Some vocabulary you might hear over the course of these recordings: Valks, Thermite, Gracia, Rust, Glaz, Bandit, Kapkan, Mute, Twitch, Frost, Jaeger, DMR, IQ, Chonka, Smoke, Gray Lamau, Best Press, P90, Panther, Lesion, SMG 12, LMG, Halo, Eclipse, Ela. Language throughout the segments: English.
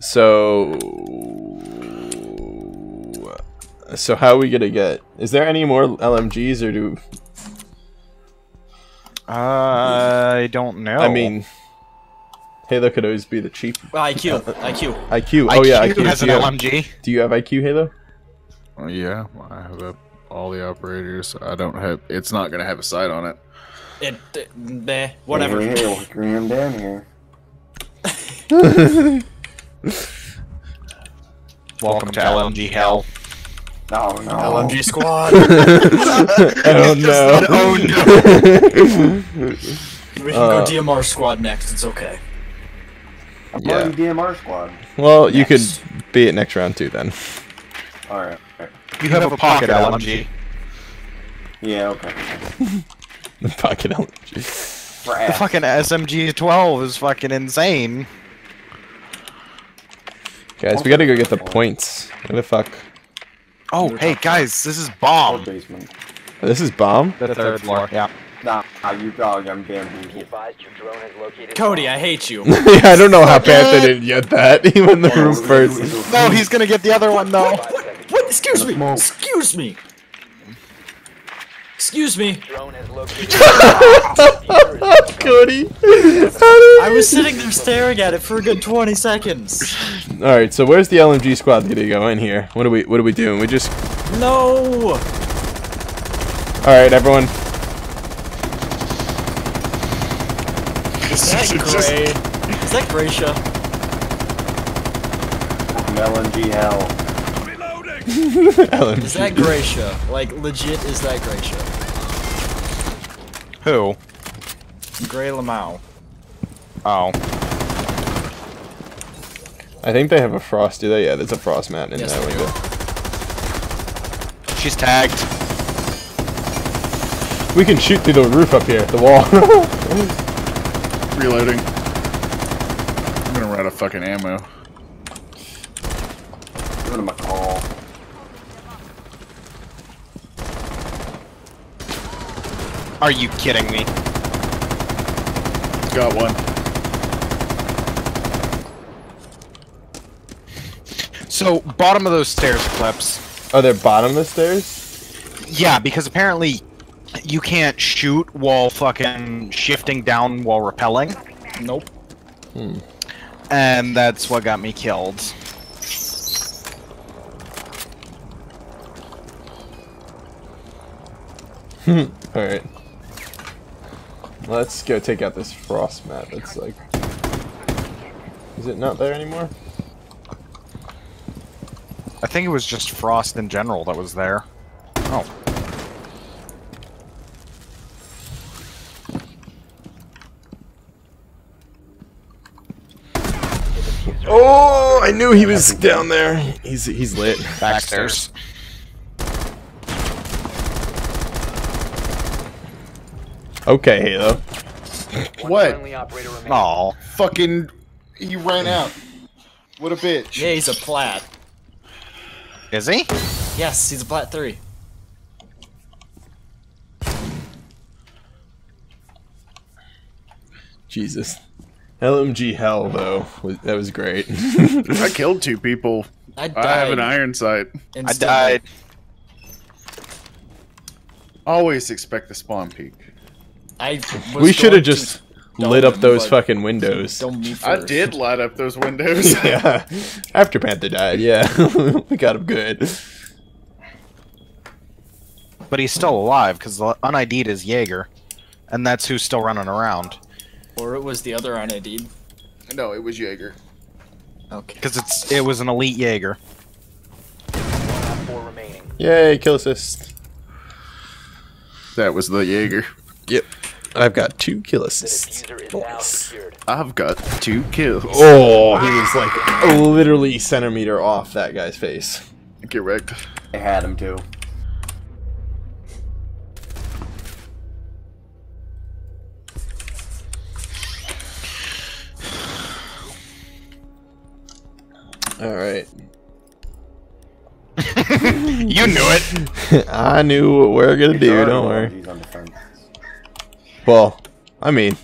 So how are we gonna get? Is there any more LMGs or do? I don't know. I mean, Halo could always be the cheap. IQ, IQ, IQ. Oh yeah, IQ has an LMG. Do you have IQ, Halo? Yeah, I have all the operators. I don't have. It's not gonna have a sight on it. Whatever. Graham down here. Welcome to LMG hell. Oh no. LMG squad. Oh no. Oh no. We can go DMR squad next. It's okay. I'm playing DMR squad. Well, next. You could be at next round too then. All right. You have a pocket LMG. Yeah. Okay. The pocket LMG. The fucking SMG 12 is fucking insane. Guys, we gotta go get the points. What the fuck? Oh, hey guys, this is bomb. This is bomb? The third floor. Yeah. Nah, you dog, I'm damn. Cody, I hate you. Yeah, I don't know how Panther didn't get that. He went in the room first. No, he's gonna get the other one though. What? Excuse me. Excuse me. Excuse me. Cody. I was sitting there staring at it for a good 20 seconds. Alright, so where's the LMG squad gonna go in here? What are we doing? We just no. Alright, everyone. Is that Gracia? LMG hell. Is that Gracia? Like, legit, is that Gracia? Who? Gray Lamau. Oh. I think they have a Frost, do they? Yeah, there's a Frost mount in that window. She's tagged. We can shoot through the roof up here, the wall. Reloading. I'm gonna run out of fucking ammo. Give him a call. Are you kidding me? Got one. So, bottom of those stairs, Eclipse. Are there bottom of the stairs? Yeah, because apparently you can't shoot while fucking shifting down while rappelling. Nope. Hmm. And that's what got me killed. Alright. Let's go take out this Frost mat. It's like... Is it not there anymore? I think it was just Frost in general that was there. Oh. Oh! I knew he was down there. He's lit. Backstairs. Okay, Halo. What? Aw, fucking... He ran out. What a bitch. Yeah, he's a plat. Is he? Yes, he's a plat 3. Jesus. LMG hell, though. That was great. I killed 2 people. I died. I have an iron sight. I died. Always expect the spawn peak. We should have just lit up those fucking windows. I did light up those windows. Yeah. After Panther died, yeah. We got him good. But he's still alive, because the unID'd is Jaeger. And that's who's still running around. Or it was the other unID'd. No, it was Jaeger. Okay. Because it was an elite Jaeger. 4 remaining. Yay, kill assist. That was the Jaeger. Yep. I've got 2 kill assists. Nice. I've got 2 kills. Oh, he was like literally centimeter off that guy's face. Get wrecked. I had him too. All right. You knew it. I knew what we were gonna do. Don't worry. Well, I mean,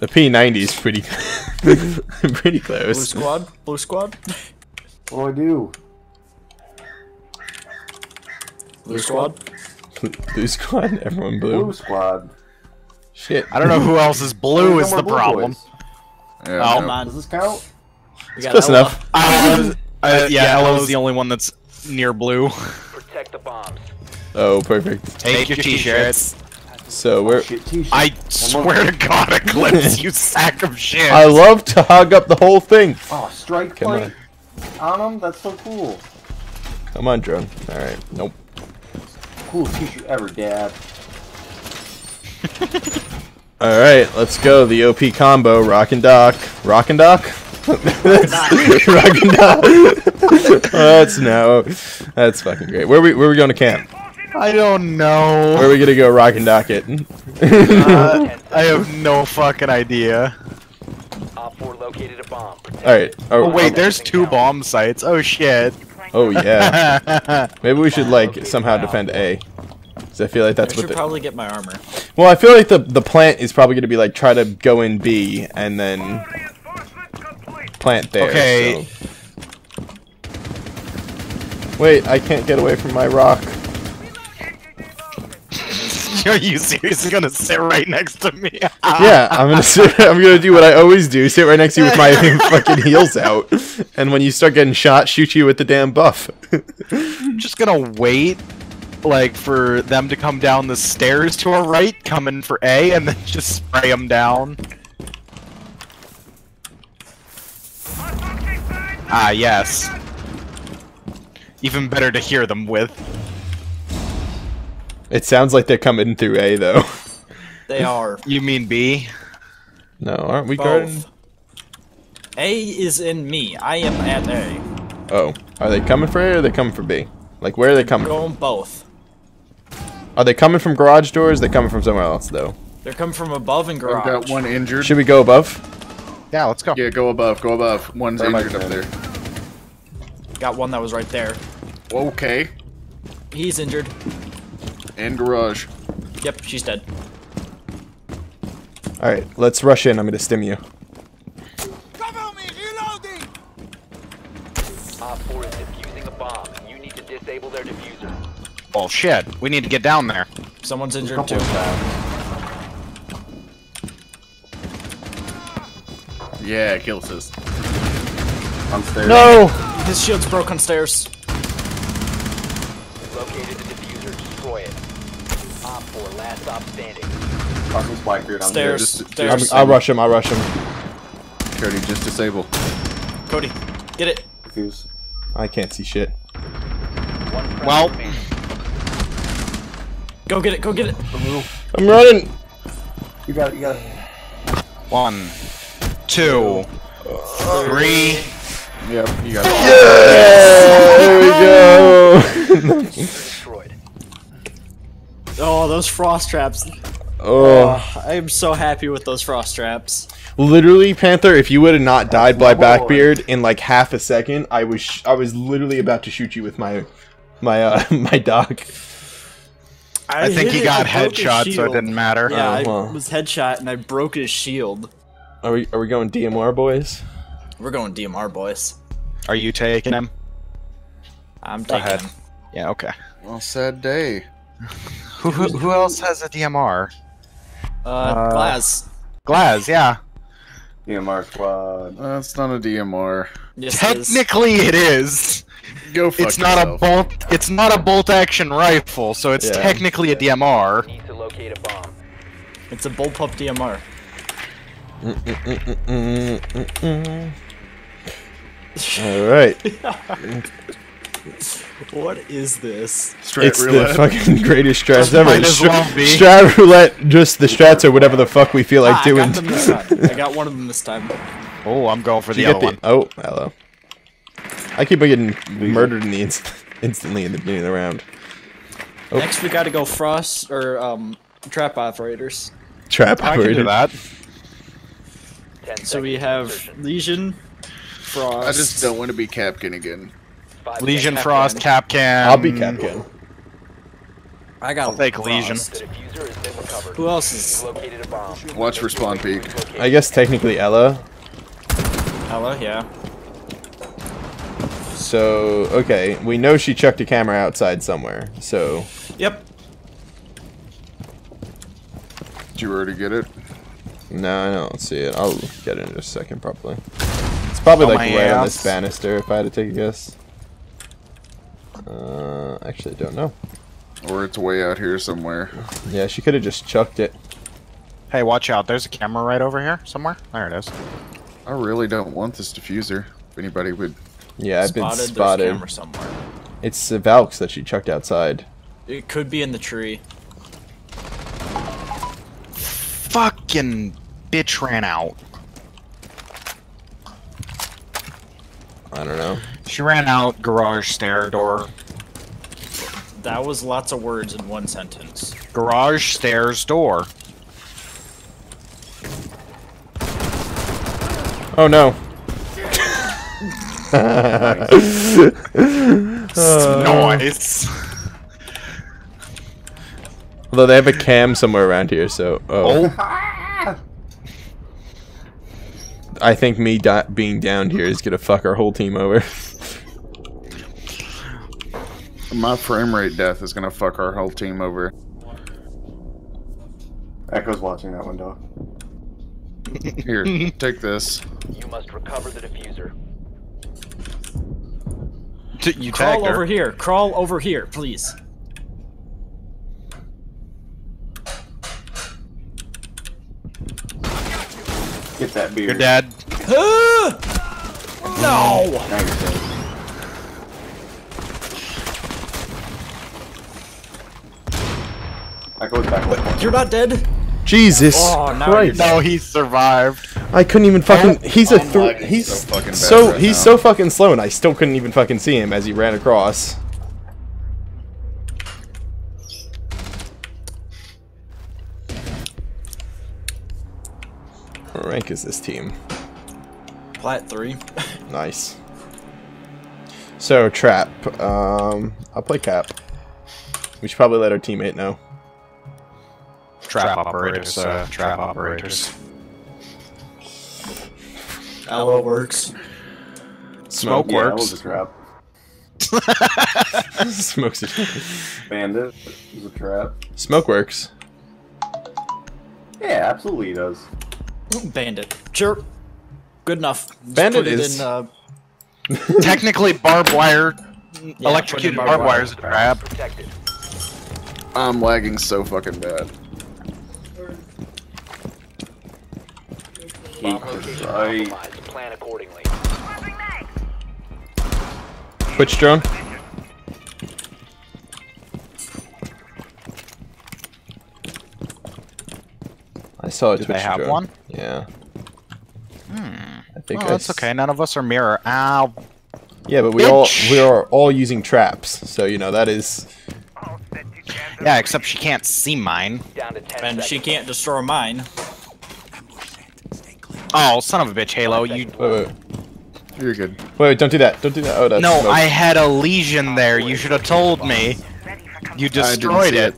the P90 is pretty good. Pretty close. Blue squad? Blue squad? What do I do? Blue squad? Blue squad? Everyone blue. Blue squad. Shit. I don't know who else is blue is the problem. Yeah, oh, man. Does this count? It's close Ela. Enough. Yeah, Ella's the only one that's near blue. Protect the bombs. Oh, perfect. Take your t-shirts. So we're. I swear to God, Eclipse, you sack of shit. I love to hog up the whole thing. Oh, strike play on them. That's so cool. Come on, drone. All right. Nope. Coolest t-shirt ever, Dad. All right, let's go. The OP combo. Rock and dock. Rock and dock. Rock and dock. Oh, that's no. That's fucking great. Where we going to camp? I don't know. Where are we gonna go rock and dock it? I have no fucking idea. Alright. Oh wait, there's two bomb sites. Oh shit. Oh yeah. Maybe we should like somehow defend A. Cause I feel like that's what they probably get my armor. Well, I feel like the plant is probably gonna be like try to go in B and then plant there. Okay. So. Wait, I can't get away from my rock. Are you seriously gonna sit right next to me? Yeah, I'm gonna do what I always do, sit right next to you with my fucking heels out. And when you start getting shot, shoot you with the damn buff. I'm just gonna wait, like, for them to come down the stairs to our right, come in for A, and then just spray them down. Ah, yes. Even better to hear them with. It sounds like they're coming through A, though. They are. You mean B? No, aren't we guarding? A is in me. I am at A. Oh. Are they coming for A or are they coming for B? Like, where are they coming from? Both. Are they coming from garage doors? They're coming from somewhere else, though. They're coming from above and garage. I've got one injured. Should we go above? Yeah, let's go. Yeah, go above. Go above. One's injured up there. Got one that was right there. Okay. He's injured. And garage. Yep, she's dead. Alright, let's rush in. I'm gonna stim you. Cover me, reloading! Op 4 is defusing a bomb. You need to disable their diffuser. Oh shit, we need to get down there. Someone's injured too. Yeah, kill assist. On stairs. No! His shield's broke on stairs. Located the diffuser, destroy it. Op 4, last stop standing. Stairs. I'll rush him, I'll rush him. Cody, just disable. Cody, get it. Fuse. I can't see shit. Well. Go get it, go get it. I'm running. You got it, you got it. 1, 2, 3. Yep, you got it. Yeah! There we go! Destroyed. Oh, those frost traps. Oh. I am so happy with those frost traps. Literally, Panther, if you would have not died by Blackbeard in like half a second, I was literally about to shoot you with my dog. I think he got headshot, so it didn't matter. Yeah, I was headshot and I broke his shield. Are we going DMR, boys? We're going DMR, boys. Are you taking him? I'm taking him. Yeah, okay. Well, sad day. who else has a DMR? Glaz. Glaz, yeah. DMR squad. That's not a DMR. Yes, technically, it is. Go fuck yourself. It's not a bolt-action rifle, so it's technically a DMR. Need to locate a bomb. It's a bullpup DMR. All right. What is this? Strat it's roulette. The fucking greatest strats ever. Strat roulette, just the strats or whatever the fuck we feel like doing. I got one of them this time. Oh, I'm going for the other one. Oh, hello. I keep on getting murdered in the instantly in the beginning of the round. Oh. Next, we got to go frost or trap operators. Trap operators. I can do that. So we have Lesion, Frost. I just don't want to be Kapkan again. Lesion, Frost, Kapkan. I'll be Kapkan. I'll take Lesion. Who else is? Watch for spawn peek. I guess technically Ela. Ela, yeah. So, okay, we know she chucked a camera outside somewhere, so... Yep. Did you already get it? No, I don't see it. I'll get it in a second, probably. It's probably, oh, like, right on this banister, if I had to take a guess. Actually, I don't know. Or it's way out here somewhere. Yeah, she could have just chucked it. Hey, watch out. There's a camera right over here somewhere. There it is. I really don't want this diffuser. If anybody would... Yeah, I've been spotted. There's a camera somewhere. It's the Valks that she chucked outside. It could be in the tree. Fucking bitch ran out. I don't know. She ran out garage stair door. That was lots of words in one sentence. Garage stairs door. Oh no. Nice. Although they have a cam somewhere around here, so... Oh. I think me being down here is gonna fuck our whole team over. My frame rate death is gonna fuck our whole team over. Echo's watching that window. Here, take this. You must recover the diffuser. You crawl over here. Crawl over here, please. Get that beard. You're dead. No. Now you're dead. I go back. You're not dead. Jesus Christ! No, he survived. I couldn't even fucking. He's a three. He's so fucking, he's so fucking slow, and I still couldn't even fucking see him as he ran across. What rank is this team? Plat 3. Nice. So trap. I'll play cap. We should probably let our teammate know. Trap operators, trap operators. Ela works. Smoke works. Ela's a trap. Smoke's a trap. Bandit is a trap. Smoke works. Yeah, absolutely he does. Bandit. Sure. Good enough. Just Bandit is... In, technically barbed wire, yeah, electrocuted barbed wire is a trap. I'm lagging so fucking bad. Plan accordingly. Twitch drone. I saw a Twitch drone. Did they have one? Yeah. Hmm. I think that's okay. None of us are mirror. Ow. Yeah, but we are all using traps, so you know that is. Yeah, except she can't see mine, and she can't destroy mine. Oh, son of a bitch, Halo! You. Wait, wait. You're good. Wait, wait, don't do that! Don't do that! Oh, that's no, smoke. I had a lesion there. You should have told me. You destroyed it.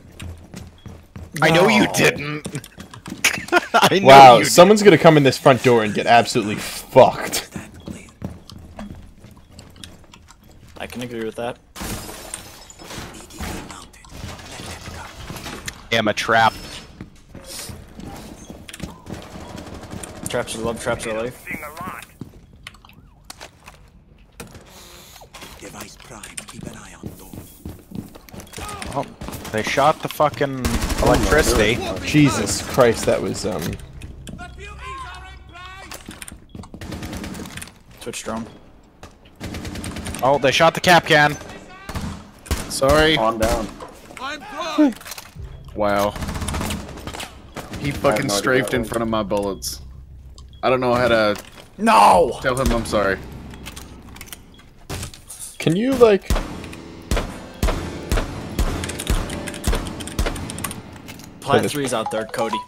No. I know you didn't. I know you someone's gonna come in this front door and get absolutely fucked. I can agree with that. I am a trap. Traps are love, traps are life. Device prime, keep an eye on door. Oh, they shot the fucking electricity. Oh, Jesus Christ, that was Twitch drone. Oh, they shot the Kapkan. Sorry. On down. I'm wow. He fucking strafed in front of my bullets. I don't know how to... No! Tell him I'm sorry. Can you, like... Plant 3's out there, Cody.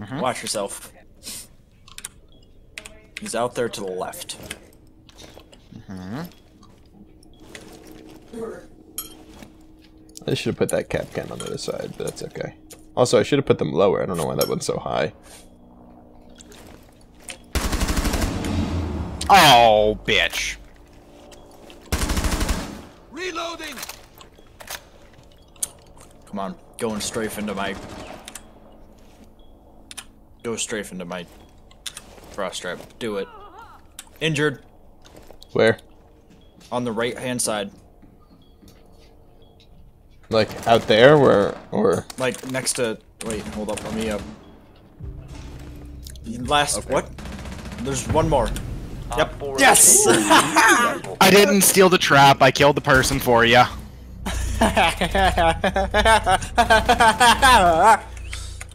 Mm-hmm. Watch yourself. He's out there to the left. Mm-hmm. I should have put that Kapkan on the other side, but that's okay. Also, I should have put them lower. I don't know why that one's so high. Oh, bitch. Reloading. Come on, going strafe into my. Go strafe into my Frost trap. Do it. Injured. Where? On the right hand side. Like out there, where, or like next to. Wait, hold up. Let me up. Last okay. What? There's one more. Yep. Yes. I didn't steal the trap. I killed the person for you.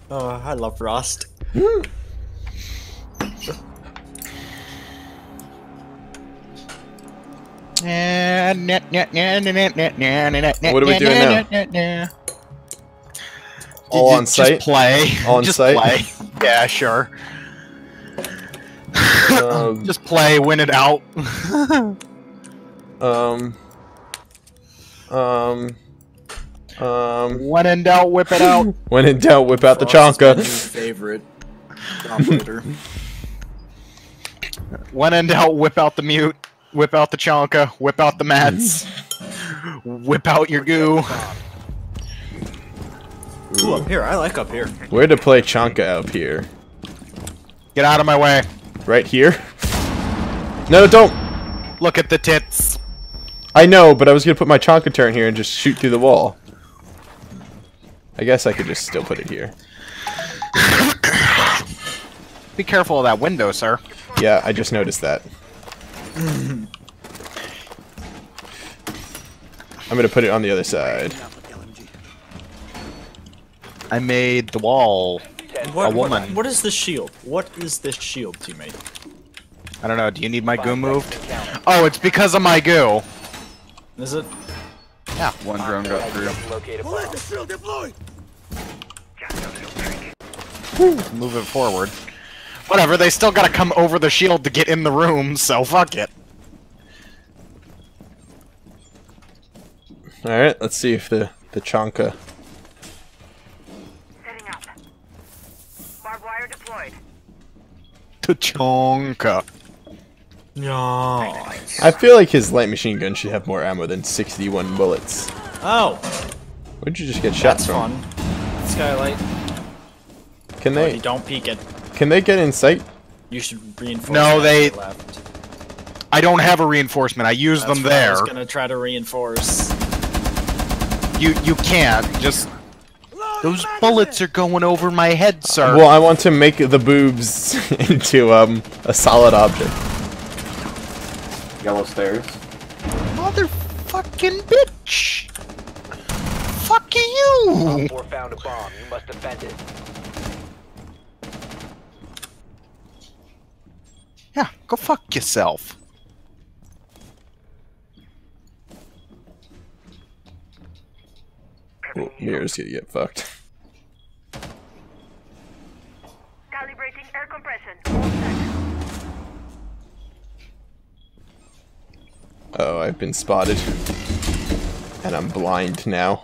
Oh, I love Rust. What are we doing now? All on site. Just play. All on site. Play. Yeah, sure. Just play, win it out. When in doubt, whip it out. When in doubt, whip out the Chonka. Favorite operator. When in doubt, whip out the Mute. Whip out the Chonka. Whip out the mats. Whip out your goo. Ooh, up here. I like up here. Where to play Chonka up here? Get out of my way. Right here? No, don't! Look at the tits. I know, but I was gonna put my Chonka turn here and just shoot through the wall. I guess I could just still put it here. Be careful of that window, sir. Yeah, I just noticed that. I'm gonna put it on the other side. I made the wall. What, a woman. What is this shield? What is this shield, teammate? I don't know. Do you need my goo moved? Oh, it's because of my goo. Is it? Yeah. One drone got through. Move it forward. Whatever. They still gotta come over the shield to get in the room, so fuck it. All right. Let's see if the Chonka. The Chonka. Nice. I feel like his light machine gun should have more ammo than 61 bullets. Oh. Where'd you just get shots from? That's fun. Skylight. Can they? Don't peek it. Can they get in sight? You should reinforce. No, they. Left. I don't have a reinforcement. I used them there. I was gonna try to reinforce. You can't just. Those bullets are going over my head, sir. Well, I want to make the boobs into a solid object. Yellow stairs. Motherfucking bitch! Fuck you! Four found a bomb. You must defend it. Yeah, go fuck yourself. Oh, Mirror's gonna get fucked. Calibrating air compression. Oh, I've been spotted. And I'm blind now.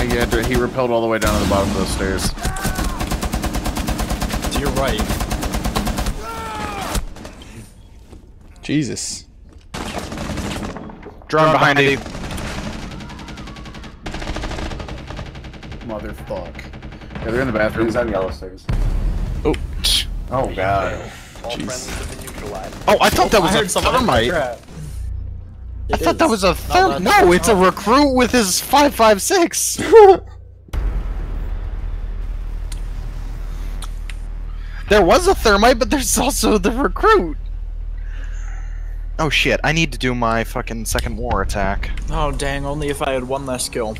He rappelled all the way down to the bottom of those stairs. To your right. Jesus. Drone behind you. Motherfuck. Yeah, they're in the bathroom. He's on yellow stairs. Oh. Oh, God. Jeez. Oh, I thought that was a thermite. I thought that was a thermite. No, it's a recruit with his 5.56. There was a thermite, but there's also the recruit. Oh shit, I need to do my fucking second war attack. Oh dang, only if I had one less kill.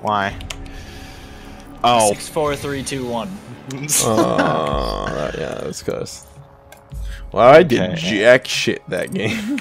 Why? Oh. 6, 4, 3, 2, 1. Oh, yeah, that was close. Well, I did jack shit that game.